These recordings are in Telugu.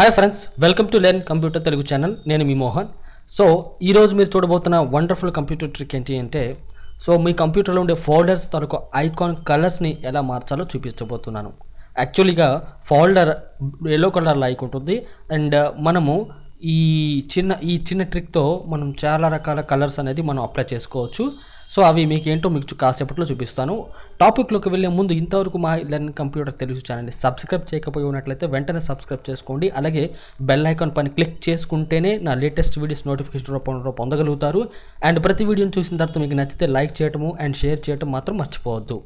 Hi friends, welcome to Learn Computer Telugu channel. Nenu Mohan. So, ee roju meer chodabotuna wonderful computer trick enti ante so mee computer lo unde folders tharuko icon colors ni ela marchalo chupistabotunanu. Actually ga folder yellow color la icon untundi and manamu ee chinna trick tho manam chaala rakala colors anedi manam apply chesukochu. So avi meeku ento meeku kaasepatlo chupistanu. Topic loki velle mundu intavaraku ma Learn Computer Telugu channel ni subscribe cheyakapoyi unnatlayite ventane subscribe cheskondi alage bell icon pani click cheskuntene na latest videos notification rupamlo pondagalugutaru and prati video ni chusin tarvata meeku nachite like cheyatamu and share cheyatam matram marchipovoddu.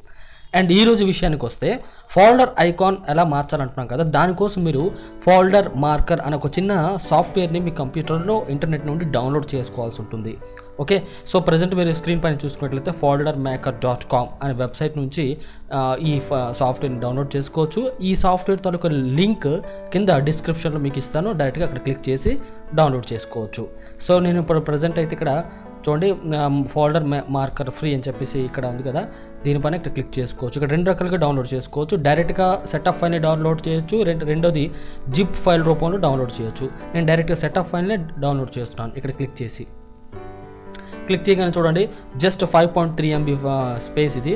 And ee roju vishayaniki vaste folder icon ela marchalantunam kada dani kosam meeru folder marker ana oka chinna software ni mee computer lo internet nundi download chesukovalsi untundi. Okay, so present meeru screen paina chusukunnatlayite foldermaker.com ane website nunchi ee software ni download chesukochu. Ee software thaluka link kinda description lo meeku istanu, direct ga akkada click chesi download chesukochu. So nenu ippudu present aithe ikkada చూడండి ఫోల్డర్ మార్కర్ ఫ్రీ అని చెప్పేసి ఇక్కడ ఉంది కదా, దీనిపైన ఇక్కడ క్లిక్ చేసుకోవచ్చు. ఇక్కడ రెండు రకాలుగా డౌన్లోడ్ చేసుకోవచ్చు. డైరెక్ట్గా సెటప్ ఫైల్ని డౌన్లోడ్ చేయొచ్చు, రెండోది జిప్ ఫైల్ రూపంలో డౌన్లోడ్ చేయొచ్చు. నేను డైరెక్ట్గా సెటప్ ఫైల్నే డౌన్లోడ్ చేస్తున్నాను. ఇక్కడ క్లిక్ చేసి క్లిక్ చేయగానే చూడండి జస్ట్ 5.3 MB స్పేస్, ఇది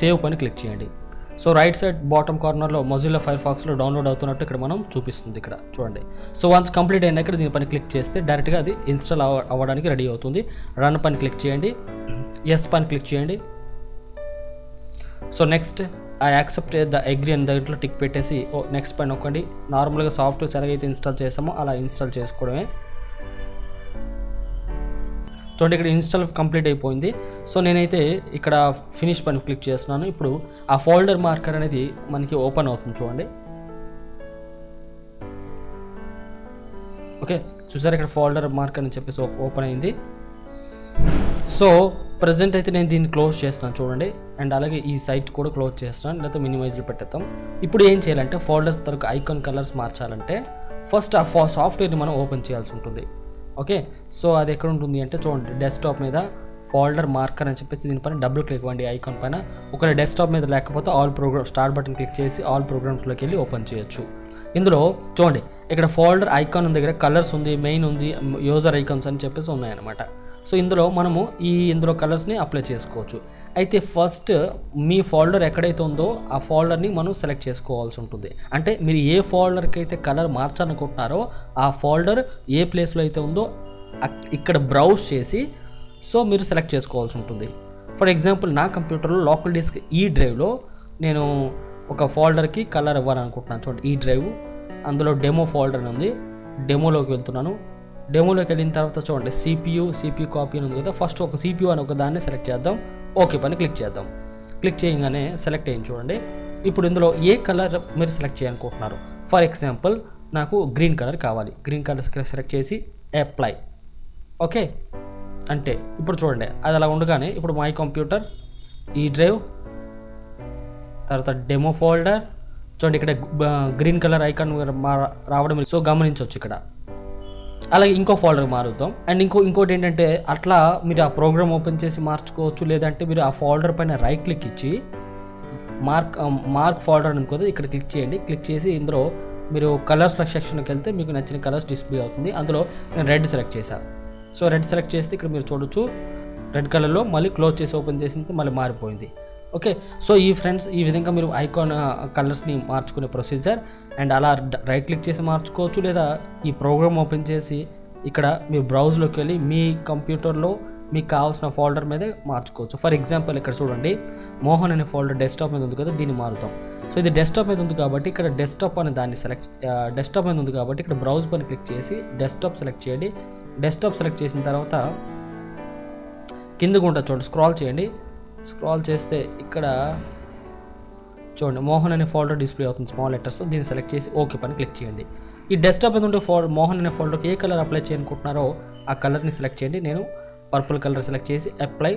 సేవ్ పైన క్లిక్ చేయండి. సో రైట్ సైడ్ బాటమ్ కార్నర్లో మొజిల్లా ఫైర్ఫాక్స్లో డౌన్లోడ్ అవుతున్నట్టు ఇక్కడ మనం చూపిస్తుంది, ఇక్కడ చూడండి. సో వన్స్ కంప్లీట్ అయినా ఇక్కడ దీని పైన క్లిక్ చేస్తే డైరెక్ట్గా అది ఇన్స్టాల్ అవ్వడానికి రెడీ అవుతుంది. రన్ పైన క్లిక్ చేయండి, ఎస్ పైన క్లిక్ చేయండి. So next I accept the agree అని దగ్గరలో టిక్ పెట్టేసి నెక్స్ట్ పైన నొక్కండి. నార్మల్గా సాఫ్ట్వేర్స్ ఎలాగైతే ఇన్స్టాల్ చేసామో అలా ఇన్స్టాల్ చేసుకోవడమే. చూడండి ఇక్కడ ఇన్స్టాల్ కంప్లీట్ అయిపోయింది. సో నేనైతే ఇక్కడ ఫినిష్ పైన క్లిక్ చేస్తున్నాను. ఇప్పుడు ఆ ఫోల్డర్ మార్కర్ అనేది మనకి ఓపెన్ అవుతుంది, చూడండి. ఓకే చూసారు, ఇక్కడ ఫోల్డర్ మార్కర్ అని చెప్పేసి ఓపెన్ అయింది. సో ప్రజెంట్ అయితే నేను దీన్ని క్లోజ్ చేస్తున్నాను చూడండి, అండ్ అలాగే ఈ సైట్ కూడా క్లోజ్ చేస్తున్నాను, లేకపోతే మినిమైజ్లో పెట్టేద్దాం. ఇప్పుడు ఏం చేయాలంటే ఫోల్డర్స్ తరకు ఐకాన్ కలర్స్ మార్చాలంటే ఫస్ట్ ఆ సాఫ్ట్వేర్ని మనం ఓపెన్ చేయాల్సి ఉంటుంది. ఓకే సో అది ఎక్కడ ఉంటుంది అంటే చూడండి, డెస్క్టాప్ మీద ఫోల్డర్ మార్కర్ అని చెప్పేసి దీనిపైన డబుల్ క్లిక్ ఇవ్వండి ఐకాన్ పైన. ఒకవేళ డెస్క్టాప్ మీద లేకపోతే all program start button click చేసి ఆల్ ప్రోగ్రామ్స్లోకి వెళ్ళి ఓపెన్ చేయొచ్చు. ఇందులో చూడండి ఇక్కడ ఫోల్డర్ ఐకాన్ దగ్గర కలర్స్ ఉంది, మెయిన్ ఉంది, యూజర్ ఐకాన్స్ అని చెప్పేసి ఉన్నాయన్నమాట. సో ఇందులో మనము ఇందులో కలర్స్ని అప్లై చేసుకోవచ్చు. అయితే ఫస్ట్ మీ ఫోల్డర్ ఎక్కడైతే ఉందో ఆ ఫోల్డర్ని మనం సెలెక్ట్ చేసుకోవాల్సి ఉంటుంది. అంటే మీరు ఏ ఫోల్డర్కి అయితే కలర్ మార్చాలనుకుంటున్నారో ఆ ఫోల్డర్ ఏ ప్లేస్లో అయితే ఉందో ఇక్కడ బ్రౌజ్ చేసి సో మీరు సెలెక్ట్ చేసుకోవాల్సి ఉంటుంది. ఫర్ ఎగ్జాంపుల్ నా కంప్యూటర్లో లోకల్ డిస్క్ ఈ డ్రైవ్లో నేను ఒక ఫోల్డర్కి కలర్ ఇవ్వాలనుకుంటున్నాను. చూడండి ఈ డ్రైవ్, అందులో డెమో ఫోల్డర్ ఉంది, డెమోలోకి వెళ్తున్నాను. డెమోలోకి వెళ్ళిన తర్వాత చూడండి సిపియూ కాపీ అని ఉంది కదా, ఫస్ట్ ఒక సిపియూ అని ఒక దాన్ని సెలెక్ట్ చేద్దాం. ఓకే పైన క్లిక్ చేద్దాం. క్లిక్ చేయగానే సెలెక్ట్ అయ్యింది చూడండి. ఇప్పుడు ఇందులో ఏ కలర్ మీరు సెలెక్ట్ చేయాలనుకుంటున్నారు, ఫర్ ఎగ్జాంపుల్ నాకు గ్రీన్ కలర్ కావాలి, గ్రీన్ కలర్ సెలెక్ట్ చేసి అప్లై. ఓకే అంటే ఇప్పుడు చూడండి అది అలా ఉండగానే ఇప్పుడు మై కంప్యూటర్ ఈ డ్రైవ్ తర్వాత డెమో ఫోల్డర్ చూడండి ఇక్కడ గ్రీన్ కలర్ ఐకాన్ రావడం సో గమనించవచ్చు. ఇక్కడ అలాగే ఇంకో ఫోల్డర్ మారుద్దాం. అండ్ ఇంకోటి ఏంటంటే అట్లా మీరు ఆ ప్రోగ్రామ్ ఓపెన్ చేసి మార్చుకోవచ్చు, లేదంటే మీరు ఆ ఫోల్డర్ పైన రైట్ క్లిక్ ఇచ్చి మార్క్ ఫోల్డర్ అనుకోదు ఇక్కడ క్లిక్ చేయండి. క్లిక్ చేసి ఇందులో మీరు కలర్స్ సెక్షన్కి వెళ్తే మీకు నచ్చిన కలర్స్ డిస్ప్లే అవుతుంది. అందులో నేను రెడ్ సెలెక్ట్ చేశాను. సో రెడ్ సెలెక్ట్ చేస్తే ఇక్కడ మీరు చూడొచ్చు రెడ్ కలర్లో, మళ్ళీ క్లోజ్ చేసి ఓపెన్ చేసి మళ్ళీ మారిపోయింది. ఓకే సో ఈ ఫ్రెండ్స్ ఈ విధంగా మీరు ఐకాన్ కలర్స్ని మార్చుకునే ప్రొసీజర్. అండ్ అలా రైట్ క్లిక్ చేసి మార్చుకోవచ్చు, లేదా ఈ ప్రోగ్రామ్ ఓపెన్ చేసి ఇక్కడ మీ బ్రౌజ్లోకి వెళ్ళి మీ కంప్యూటర్లో మీకు కావాల్సిన ఫోల్డర్ మీదే మార్చుకోవచ్చు. ఫర్ ఎగ్జాంపుల్ ఇక్కడ చూడండి మోహన్ అనే ఫోల్డర్ డెస్క్టాప్ మీద ఉంది కదా, దీన్ని మారుతాం. సో ఇది డెస్క్టాప్ మీద ఉంది కాబట్టి ఇక్కడ డెస్క్టాప్ అనే దాన్ని సెలెక్ట్ డెస్క్టాప్ మీద ఉంది కాబట్టి ఇక్కడ బ్రౌజ్ పైన క్లిక్ చేసి డెస్క్టాప్ సెలెక్ట్ చేయండి. డెస్క్టాప్ సెలెక్ట్ చేసిన తర్వాత కింద గుంట చూడండి స్క్రాల్ చేయండి. స్క్రాల్ చేస్తే ఇక్కడ చూడండి మోహన్ అనే ఫోల్డర్ డిస్ప్లే అవుతుంది స్మాల్ లెటర్స్. దీన్ని సెలెక్ట్ చేసి ఓకే పైన క్లిక్ చేయండి. ఈ డెస్క్టాప్ మీద ఉండే మోహన్ అనే ఫోల్డర్కి ఏ కలర్ అప్లై చేయనుకుంటున్నారో ఆ కలర్ని సెలెక్ట్ చేయండి. నేను పర్పుల్ కలర్ సెలెక్ట్ చేసి అప్లై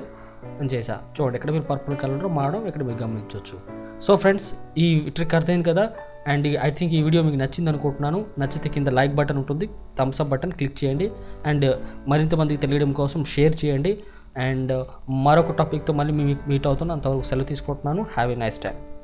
అని చేసా. చూడండి ఇక్కడ మీరు పర్పుల్ కలర్ మారడం ఇక్కడ మీరు గమనించవచ్చు. సో ఫ్రెండ్స్ ఈ ట్రిక్ అర్థమైంది కదా, అండ్ ఐ థింక్ ఈ వీడియో మీకు నచ్చింది అనుకుంటున్నాను. నచ్చితే కింద లైక్ బటన్ ఉంటుంది, థమ్స్ అప్ బటన్ క్లిక్ చేయండి, అండ్ మరింత మందికి తెలియడం కోసం షేర్ చేయండి. అండ్ మరొక టాపిక్తో మళ్ళీ మీకు మీట్ అవుతాను. అంతవరకు సెలవు తీసుకుంటున్నాను. Have a nice time.